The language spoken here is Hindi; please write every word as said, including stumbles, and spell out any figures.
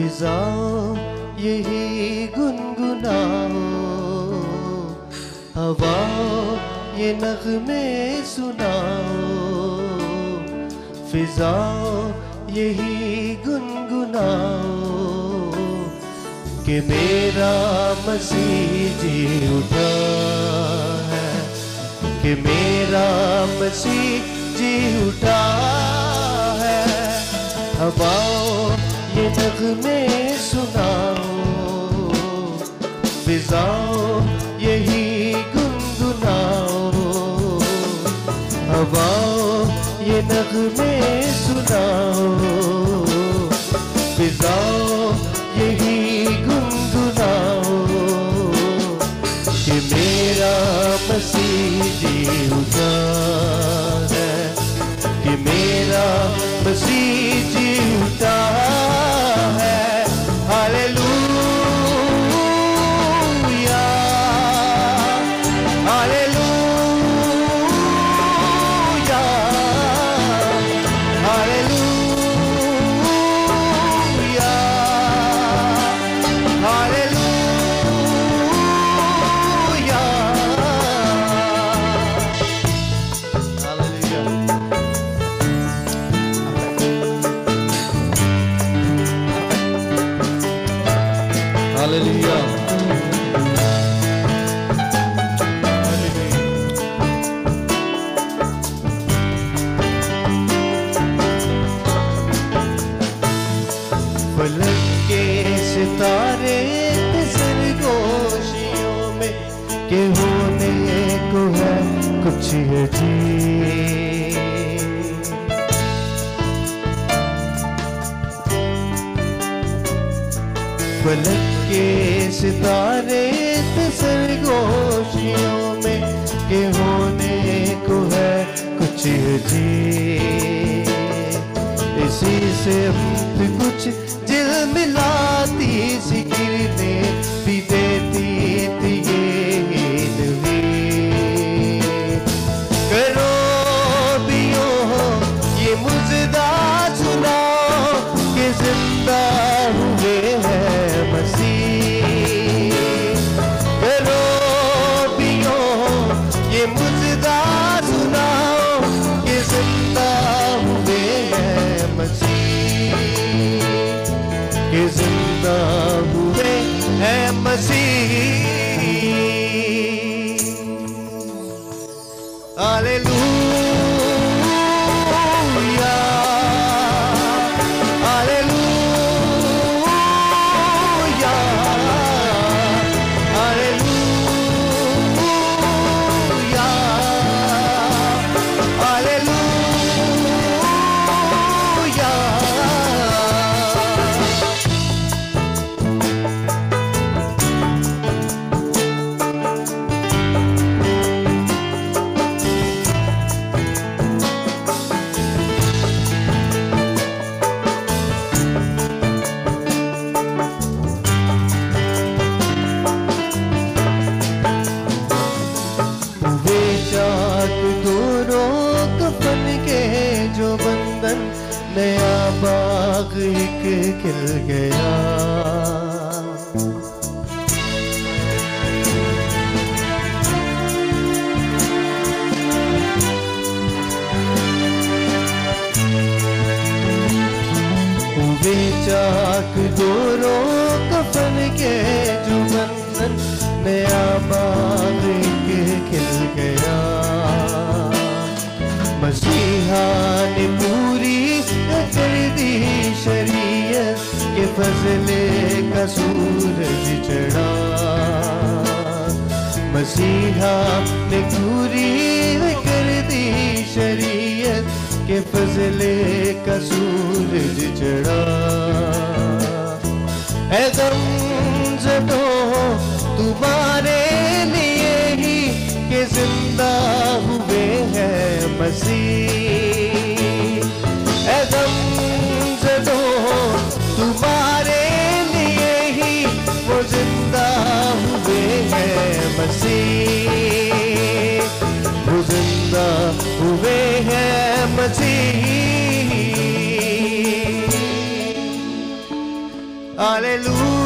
फिजा यही गुनगुनाओ, हवाओ ये नगमे सुनाओ, फिजा यही गुनगुनाओ कि मेरा मसीह जी उठा है, कि मेरा मसीह जी उठा है। हवाओ ये नगमे सुनाओ, फिजाओ यही गुनगुनाओ, हवाओ ये नगमे सुनाओ, फिजाओ यही मसीह जी उठा है, कि मेरा मसीह जी उठा है। Hallelujah, hallelujah, hallelujah, hallelujah. फलक के सितारे सरगोशियों में के होने को है कुछ अजीब, फलक के सितारे सरगोशियों में के होने को है कुछ अजीब, इसी से हम कुछ दिल मिलाती सी किरणें भी देती थी ये नवी करो दियो हो, ये मुझदा सुनाओ कि जिंदा हुए हैं मसीह, करो दियो हो, ये मुझदा सुनाओ कि जिंदा हुए हैं मसीह, कि जिंदा हुए हैं मसीह। Hallelujah, hallelujah, hallelujah, hallelujah. नया बाग एक खिल गया, बेचाक दोरों कफन के जो बंधन, नया बाग एक खिल गया। मसीहा ने पूरी कर दी शरीयत के फजले का सूरज चढ़ा, मसीहा ने पूरी कर दी शरीयत के फजले का सूरज चढ़ा। ऐ गमज़दो तुम्हारे लिए ही के जिंदा हुए हैं मसीह, गमज़दो तुम्हारे लिए ही वो जिंदा हुए हैं मसीह, वो जिंदा हुए हैं मसीह। Hallelujah.